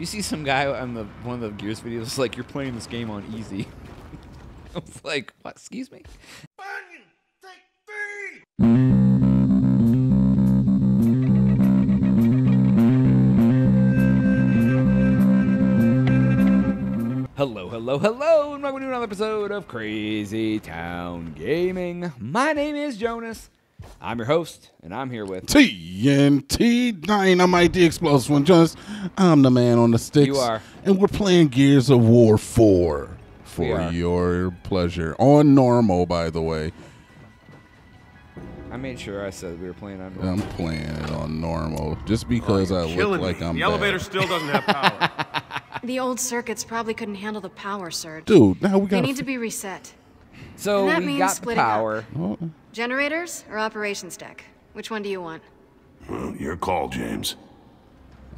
You see some guy on the one of the Gears videos like, you're playing this game on easy. I was like, what? Excuse me? Hello, hello, hello, and welcome to another episode of Crazy Town Gaming. My name is Jonas. I'm your host, and I'm here with TNT9. I'm ID Explosive one, Jonas. I'm the man on the sticks. You are. And we're playing Gears of War 4 for your pleasure. On normal, by the way. I made sure I said we were playing on normal. I'm playing it on normal, just because I look like I'm bad. The elevator still doesn't have power. The old circuits probably couldn't handle the power surge. Dude, now we got. They need to be reset. So that means splitting power. Up. Generators or operations deck? Which one do you want? Well, your call, James.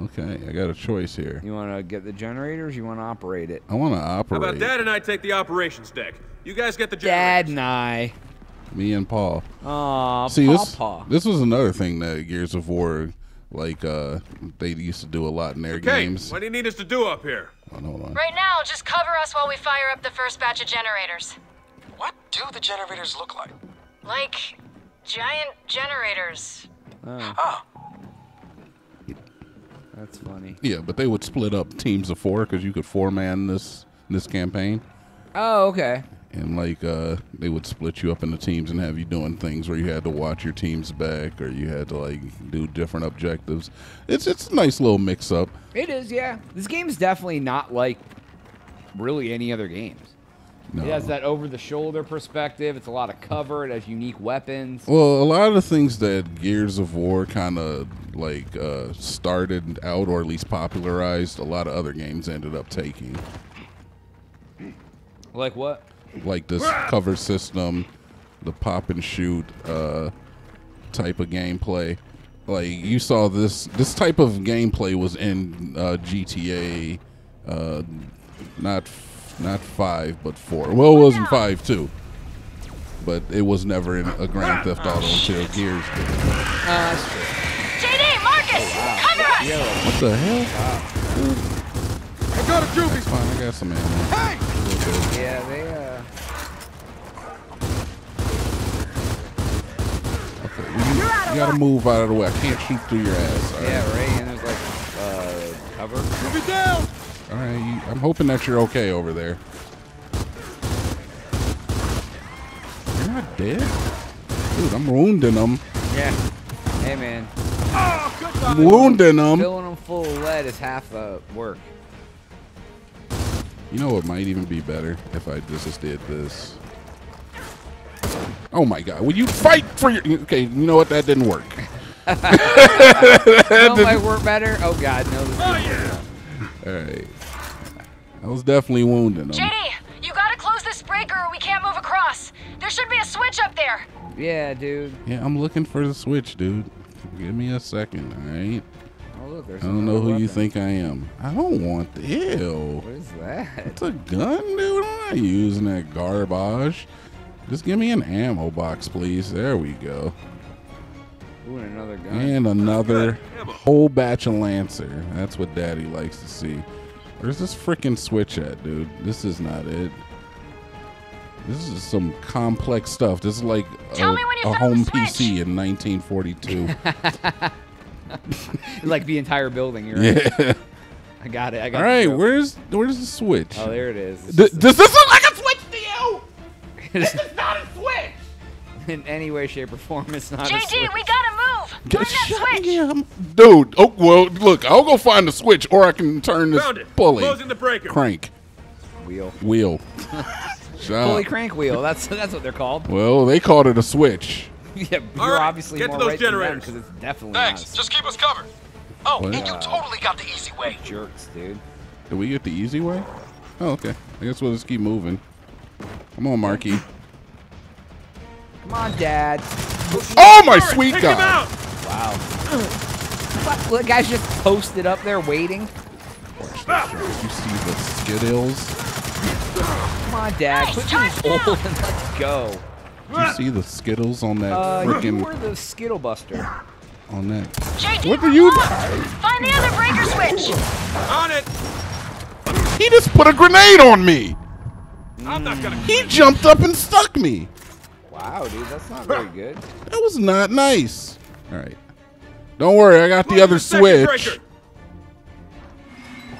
Okay, I got a choice here. You want to get the generators? You want to operate it? I want to operate. How about Dad and I take the operations deck? You guys get the generators. Dad and I. Me and Paul. Aw, Paw. This was another thing that Gears of War. Like, they used to do a lot in their games. What do you need us to do up here? Hold on. Right now, just cover us while we fire up the first batch of generators. What do the generators look like? Like, giant generators. Oh. That's funny. Yeah, but they would split up teams of four, because you could four-man this campaign. Oh, okay. And, like, they would split you up into teams and have you doing things where you had to watch your team's back or you had to, like, do different objectives. It's a nice little mix-up. It is, yeah. This game's definitely not like really any other games. No. It has that over-the-shoulder perspective. It's a lot of cover. It has unique weapons. Well, a lot of the things that Gears of War kind of, like, started out or at least popularized, a lot of other games ended up taking. Like what? Like this cover system, the pop and shoot type of gameplay. Like you saw this type of gameplay was in GTA, not 5 but 4. Well, it wasn't 5 too, but it was never in a Grand Theft Auto until Gears. JD, Marcus, cover us! Yo. What the hell? I got a juvie. That's fine, I got some ammo. Hey! Yeah, they. You gotta move out of the way. I can't shoot through your ass. Right. Yeah, right. And there's like cover. Move it down. All right. I'm hoping that you're okay over there. You're not dead, dude. I'm wounding them. Yeah. Hey, man. Oh, good God. Wounding them. Filling them full of lead is half the work. You know what might even be better if I just did this. Oh my God! Will you fight for your? Okay, you know what? That didn't work. That might work better. Oh God, no! This All right, I was definitely wounded. JD, you gotta close this breaker, or we can't move across. There should be a switch up there. Yeah, dude. Yeah, I'm looking for the switch, dude. Give me a second, all right? Oh, look, I don't know who you think I am. I don't want the What is that? It's a gun, dude. I'm not using that garbage. Just give me an ammo box, please. There we go. Ooh, and another gun. And another whole batch of Lancer. That's what Daddy likes to see. Where's this freaking switch at, dude? This is not it. This is some complex stuff. This is like a home PC in 1942. Like the entire building. You're right. Yeah. I got it. I got it. All right, where's the switch? Oh, there it is. Does this look like a switch to you? This is not a switch! In any way, shape, or form, it's not a switch. JD, we gotta move! Find that switch! Yeah, dude, oh, well, look, I'll go find the switch, or I can turn this pulley. Closing the breaker. Crank. Wheel. Pulley crank wheel, that's what they're called. Well, they called it a switch. Yeah, all right, obviously get to those generators. Because it's definitely not. Just keep us covered. Oh, what? And you totally got the easy way. Jerks, dude. Did we get the easy way? Oh, okay. I guess we'll just keep moving. Come on, Marky. Come on, Dad. Oh, my sweet God. Wow. Fuck, guys just posted up there waiting. You see the skittles? Come on, Dad. Put your old and let's go. Did you see the skittles on that freaking... You were the skittle buster. on that. JD, what do you do? Find the other breaker switch. On it. He just put a grenade on me. I'm not gonna. He jumped up and stuck me. Wow, dude, that's not very good. That was not nice. All right. Don't worry, I got the other switch. Breaker.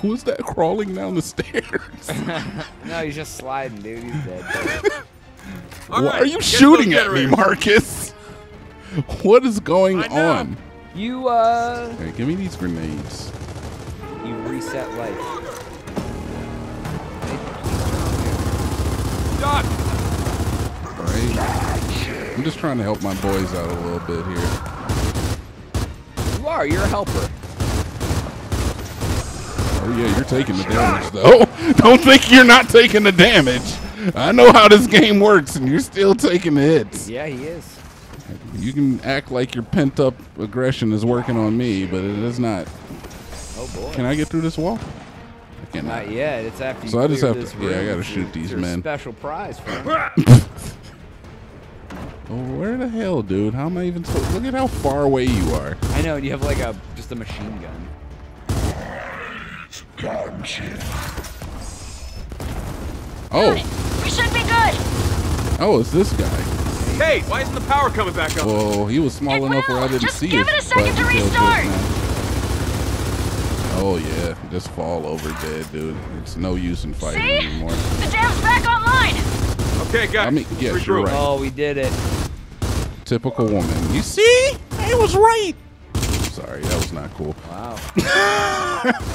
Who is that crawling down the stairs? No, he's just sliding, dude. He's dead. Why right, are you shooting at me, Marcus? What is going on? You, All right, give me these grenades. You reset life. Done. All right. I'm just trying to help my boys out a little bit here. You are. You're a helper. Oh, yeah, you're taking the damage, though. Don't think you're not taking the damage. I know how this game works, and you're still taking the hits. Yeah, he is. You can act like your pent-up aggression is working on me, but it is not. Oh, boy. Can I get through this wall? I cannot. Not yet. It's after you. So I just have to. Yeah, I got to shoot these men. Special prize for him. Oh, where the hell, dude? How am I even supposed to? Look at how far away you are. I know. You have, like, just a machine gun. Oh, we should be good. Oh, it's this guy. Hey, why isn't the power coming back up? Whoa, he was small enough where I didn't see it. Just give it a second to restart. Oh yeah, just fall over dead, dude. It's no use in fighting anymore. The dam's back online. Okay, guys. I mean, yes, you're right. Oh, we did it. Typical woman. You see? I was right. Sorry, that was not cool. Wow.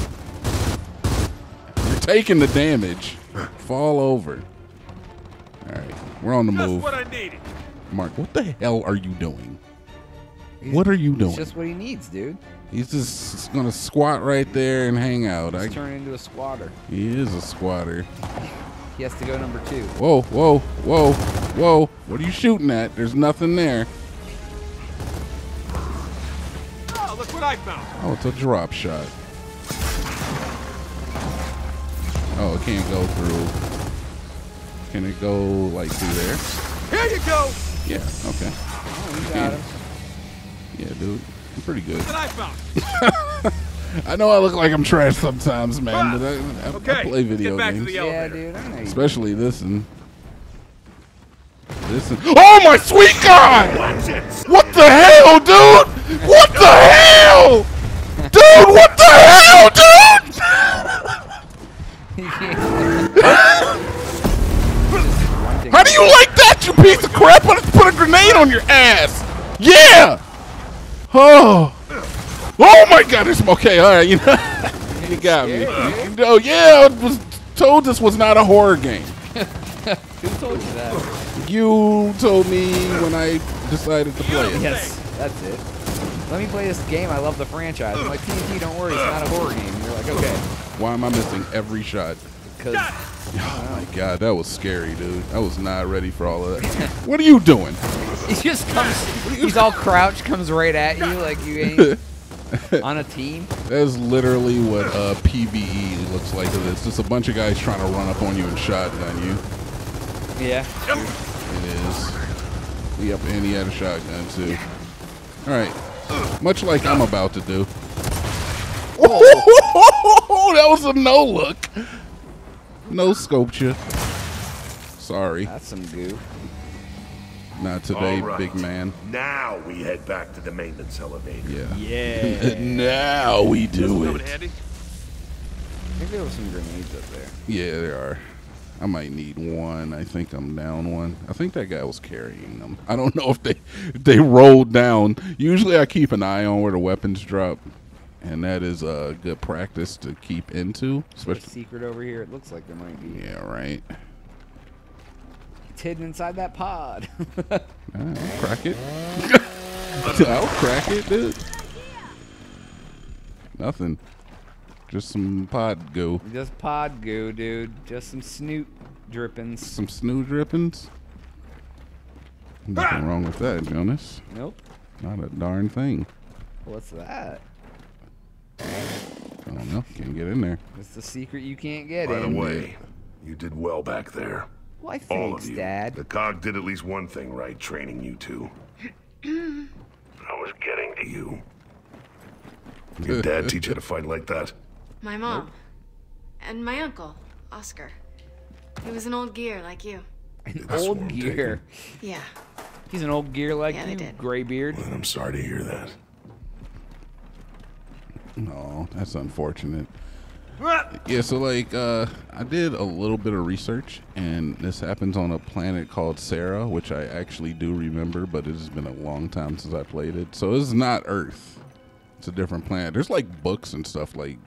Taking the damage. Fall over. All right, we're on the move. That's what I needed. Mark, what the hell are you doing? What are you doing? It's just what he needs, dude. He's just going to squat right there and hang out. He's turning into a squatter. He is a squatter. He has to go number two. Whoa, whoa, whoa, whoa. What are you shooting at? There's nothing there. Oh, look what I found. Oh, it's a drop shot. Oh, it can't go through. Can it go, like, through there? Here you go! Yeah, okay. Oh, you got him. Yeah, dude. I'm pretty good. What I found. I know I look like I'm trash sometimes, man, but I play video games. Yeah, dude. Especially this one. Oh, my sweet God! What the hell, dude? What the hell? Dude, what the hell, dude? How do you like that, you piece of crap? I just put a grenade on your ass. Yeah. Oh. Oh my God. There's okay. All right. You know. You got me. Oh yeah. I was told this was not a horror game. Who told you that? You told me when I decided to play it. Yes. That's it. Let me play this game. I love the franchise. I'm like, TNT, don't worry. It's not a horror game. And you're like, okay. Why am I missing every shot? Because. Oh my God, that was scary, dude. I was not ready for all of that. What are you doing? He just comes. He's all crouched, comes right at you like you ain't on a team. That's literally what PvE looks like. It's just a bunch of guys trying to run up on you and shotgun you. Yeah. It is. Yep, and he had a shotgun too. All right. Much like I'm about to do. Oh, that was a no look. No sculpture. Sorry. That's some goo. Not today, right, big man. Now we head back to the maintenance elevator. Yeah. Yeah. Now we do it. Handy. I think there were some grenades up there. Yeah, there are. I might need one. I think I'm down one. I think that guy was carrying them. I don't know if they rolled down. Usually I keep an eye on where the weapons drop. And that is a good practice to keep into. Especially secret over here. It looks like there might be. Yeah, right. It's hidden inside that pod. I'll crack it. I'll crack it, dude. Nothing. Just some pod goo. Just pod goo, dude. Just some snoot drippings. Some snoot drippings? Nothing wrong with that, Jonas. Nope. Not a darn thing. What's that? I don't know. Can't get in there. It's the secret you can't get in. By the way, you did well back there. Why, thanks, Dad. The COG did at least one thing right, training you two. I was getting You. Did your dad teach you to fight like that? My mom. Nope. And my uncle, Oscar. He was an old gear like you. An old gear? Yeah. He's an old gear like you, Greybeard. Well, I'm sorry to hear that. No, that's unfortunate. Yeah, so like, I did a little bit of research, and this happens on a planet called Sarah, which I actually do remember, but it's been a long time since I played it. So it's not Earth. It's a different planet. There's like books and stuff, like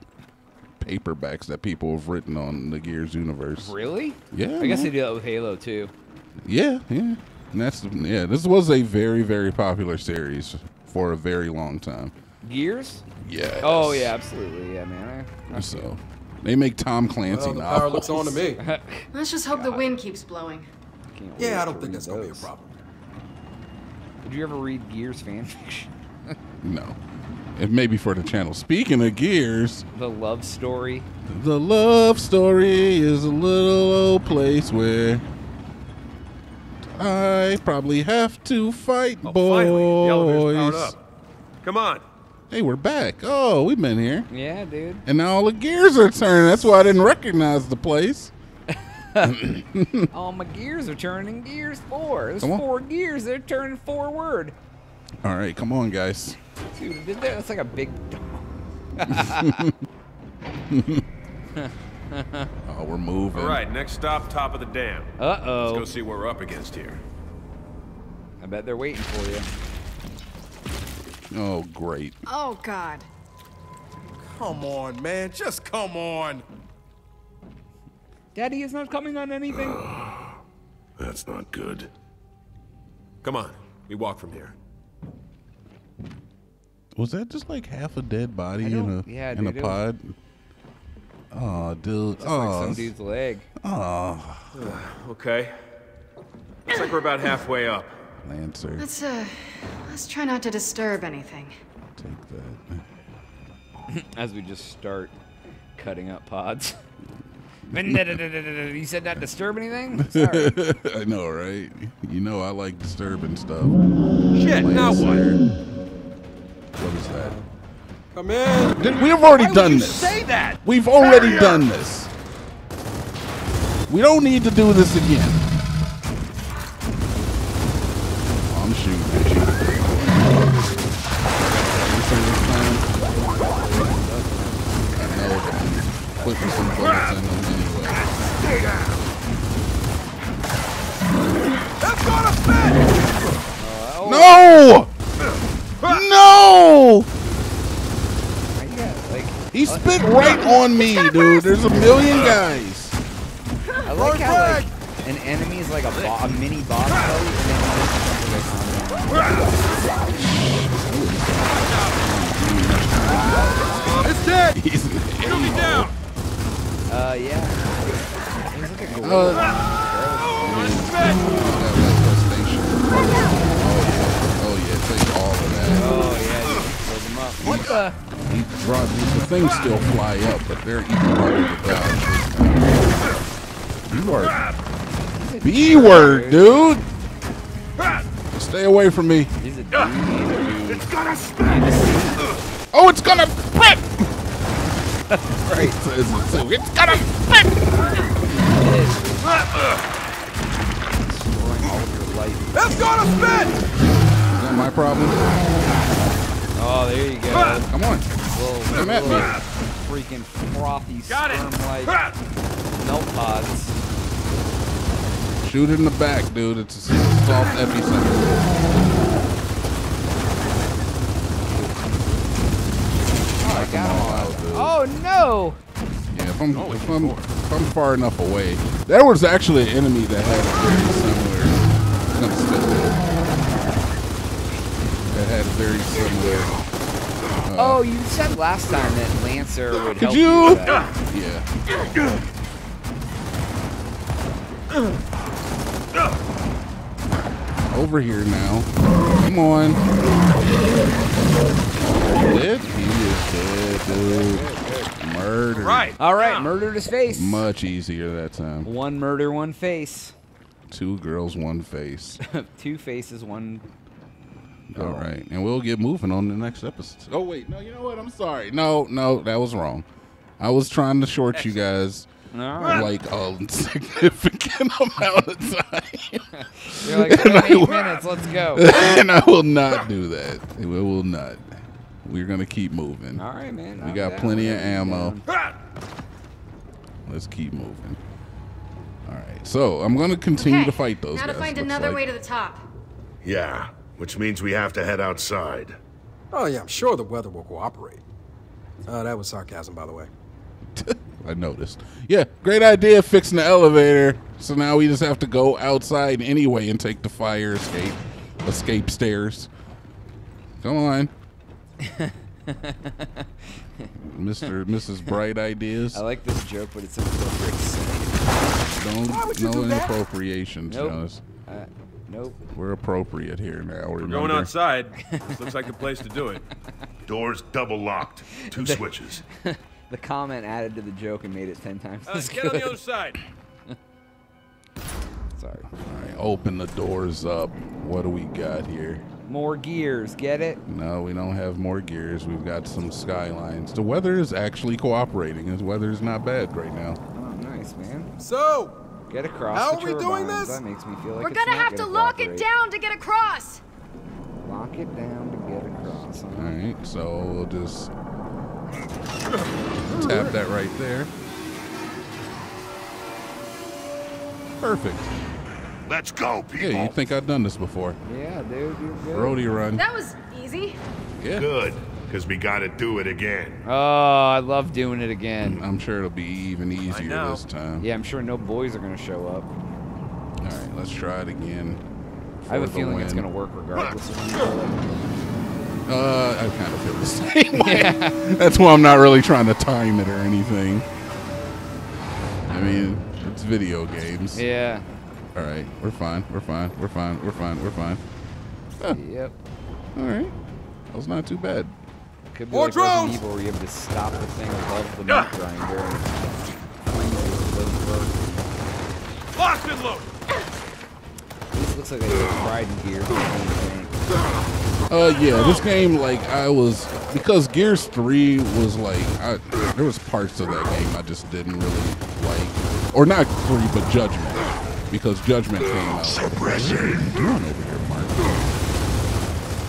paperbacks that people have written on the Gears universe. Really? Yeah. I guess they do that with Halo too. Yeah, yeah. And that's, yeah, this was a very, very popular series for a very long time. Gears? Yeah. Oh yeah, absolutely. Yeah, man. So, they make Tom Clancy novels. The power looks on to me. Let's just hope the wind keeps blowing. Yeah, I don't think that's gonna be a problem. Did you ever read Gears fanfiction? No. It may be for the channel. Speaking of Gears, the love story. The love story is a little old place where I probably have to fight boys. The elevator's powered up. Come on. Hey, we're back. Oh, we've been here. Yeah, dude. And now all the gears are turning. That's why I didn't recognize the place. All my gears are turning Gears 4. There's 4 gears. They're turning forward. All right, come on, guys. Dude, that's like a big dog. Oh, we're moving. All right, next stop, top of the dam. Uh-oh. Let's go see what we're up against here. I bet they're waiting for you. Oh, great. Oh, God. Come on, man. Just come on. Daddy is not coming on anything. That's not good. Come on. We walk from here. Was that just like half a dead body in a pod? Oh, dude. That's like some dude's leg. Oh. Okay. Looks like we're about halfway up. Lancer. Let's try not to disturb anything. Take that. As we just start cutting up pods. You said not disturb anything? Sorry. I know, right? You know I like disturbing stuff. Shit, now what? What is that? Come in. We've already done this. Say that. We've already done this. We don't need to do this again. Putting some bullets in them anyway. That's not a fit! No! No! He spit right on me, dude. There's a million guys. I like how like, an enemy is like a mini boss fight. It's dead! It'll be down! Yeah. He's like a gorilla. Oh yeah, take all of that. Oh yeah, build him up. What the? He brought the things still fly up, but they're even harder to dodge. You are B-word, dude. Stay away from me. He's a dude. It's gonna spin. Oh, it's gonna rip. Right. It's got a fit! It's got a fit! Is that my problem? Oh, there you go. Come on. Come at me. Freaking frothy sperm-like melt pods. Shoot it in the back, dude. It's a soft epicenter. Oh, I got him. Oh no! Yeah, if I'm far enough away, there was actually an enemy that had a very similar. Oh, you said last time that Lancer would help you. Yeah. Over here now. Come on. Dead? He is dead, dude. Murder. All right, murdered his face. Much easier that time. One murder, one face. Two girls, one face. Two faces, one All right. And we'll get moving on the next episode. Oh, wait. No, you know what? I'm sorry. No, that was wrong. I was trying to short you guys. No. Like a significant amount of time. You're like, 8 minutes, let's go. And I will not do that. We will not. We're going to keep moving. All right, man. We got plenty of ammo. Let's keep moving. All right. So I'm going to continue to fight those guys. Now to find another way to the top. Yeah, which means we have to head outside. Oh, yeah, I'm sure the weather will cooperate. That was sarcasm, by the way. I noticed. Yeah, great idea fixing the elevator. So now we just have to go outside anyway and take the fire escape stairs. Come on. Mr. Mrs. Bright Ideas. I like this joke, but it's inappropriate. No inappropriations, Jonas. Nope. We're appropriate here now. We're going outside. This looks like the place to do it. Doors double locked. 2 switches. The comment added to the joke and made it 10 times. Get on the other side. Sorry. All right, open the doors up. What do we got here? More gears. Get it? No, we don't have more gears. We've got some skylines. The weather is actually cooperating. His weather is not bad right now. Oh, nice, man. So, get across. How are we doing this? That makes me feel like we're gonna have to lock it down to get across. Lock it down to get across. All right. So we'll just. Tap that right there. Perfect. Let's go, people. Yeah, you think I've done this before. Yeah, dude, you're good. Roadie run. That was easy. Yeah. Good, because we got to do it again. Oh, I love doing it again. I'm sure it'll be even easier this time. Yeah, I'm sure no boys are going to show up. All right, let's try it again. I have a feeling it's going to work regardless. I kind of feel the same way. That's why I'm not really trying to time it or anything. I mean, it's video games. Yeah. All right, we're fine. Huh. Yep. All right, that was not too bad. Could be more like drones. Resident Evil, where you have to stop the thing above the meat grinder. Locked and loaded. This looks like they fried gear. Yeah, this game, like, because Gears 3 was, like, there was parts of that game I just didn't really like, or not 3, but Judgment, because Judgment came out. Suppressing. What are you doing over here, Mark?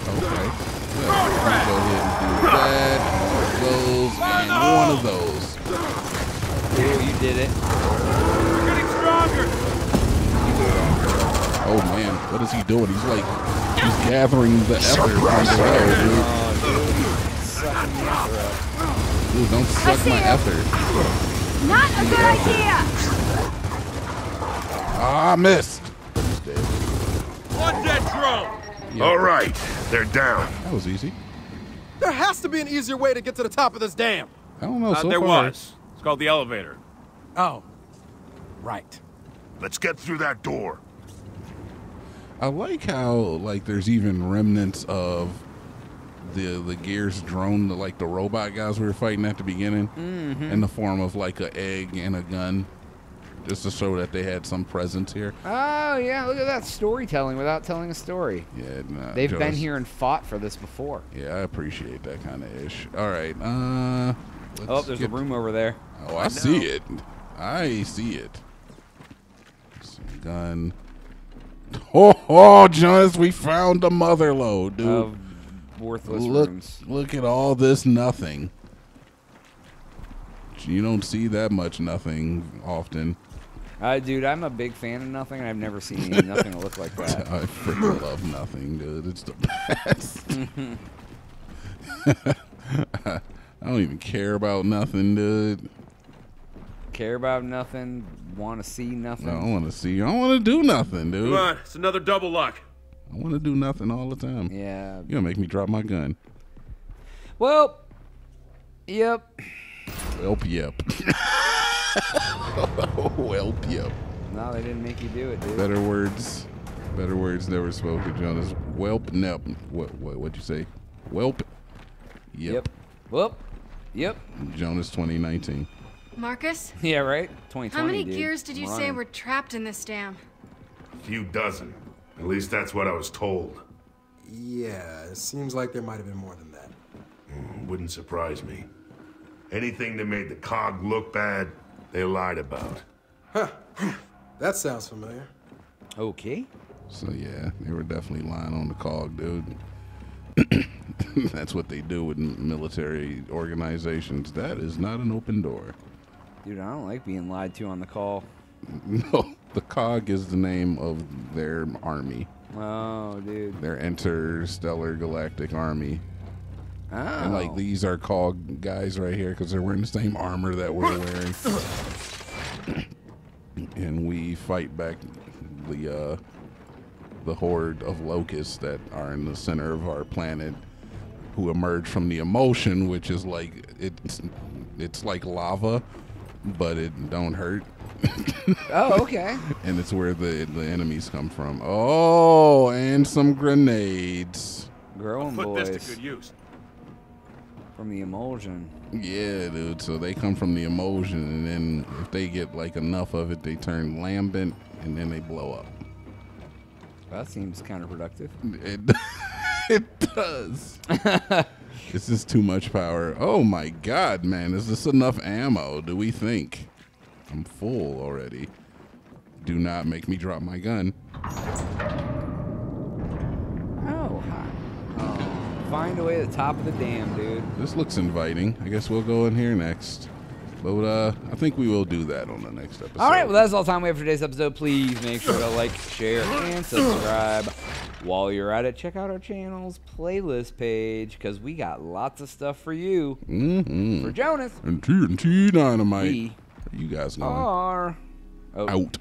Okay. Yeah, go ahead and do that, one of those. Dude, you did it. We're getting stronger. Oh, man, what is he doing? He's like, he's gathering the effort from the road, dude. Oh, dude. Dude, don't suck my effort. Not a good idea. Ah, missed. He's dead. What's that drone? Yeah. All right, they're down. That was easy. There has to be an easier way to get to the top of this dam. I don't know. There was. It's called the elevator. Oh, right. Let's get through that door. I like how, like, there's even remnants of the Gears drone, like the robot guys we were fighting at the beginning, in the form of like an egg and a gun, just to show that they had some presence here. Oh yeah, look at that storytelling without telling a story. Yeah, nah, they've been here and fought for this before. Yeah, I appreciate that kind of ish. All right, oh, there's a room over there. Oh, I see it. I see it. Some gun. Oh, Jonas, we found the mother lode, dude. Worthless rooms. Look at all this nothing. You don't see that much nothing often. Dude, I'm a big fan of nothing, and I've never seen nothing that look like that. I freaking love nothing, dude. It's the best. I don't even care about nothing, dude. Care about nothing, want to see nothing. No, I want to see. I don't want to do nothing, dude. Come on, it's another double lock. I want to do nothing all the time. Yeah. You're going to make me drop my gun. Well, yep. Welp, yep. Welp, yep. No, they didn't make you do it, dude. Better words never spoken, Jonas. Welp, nep. What'd you say? Welp, yep. Yep. Welp, yep. Jonas 2019. Marcus? Yeah, right? 2020, how many gears did you say were trapped in this dam? A few dozen. At least that's what I was told. Yeah, it seems like there might have been more than that. Wouldn't surprise me. Anything that made the COG look bad, they lied about. Huh. That sounds familiar. Okay. So yeah, they were definitely lying on the COG, dude. That's what they do with military organizations. That is not an open door. Dude, I don't like being lied to on the call. No, the COG is the name of their army. Oh, dude. Their interstellar galactic army. Oh. And, like, these are COG guys right here because they're wearing the same armor that we're wearing. And we fight back the horde of locusts that are in the center of our planet, who emerge from the emotion, which is like it's like lava, but it don't hurt. Oh, okay. And it's where the enemies come from. Oh, and some grenades. Growing boys. Put this to good use. From the emulsion. Yeah, dude. So they come from the emulsion, and then if they get like enough of it, they turn lambent, and then they blow up. That seems counterproductive. It does. This is too much power. Oh my god, man. Is this enough ammo? Do we think? I'm full already. Do not make me drop my gun. Oh, hi. Find a way to the top of the dam, dude. This looks inviting. I guess we'll go in here next. But I think we will do that on the next episode. All right, well, that's all the time we have for today's episode. Please make sure to like, share, and subscribe. While you're at it, check out our channel's playlist page because we got lots of stuff for you. For Jonas. And TNT Dynamite. We you guys know. Are out.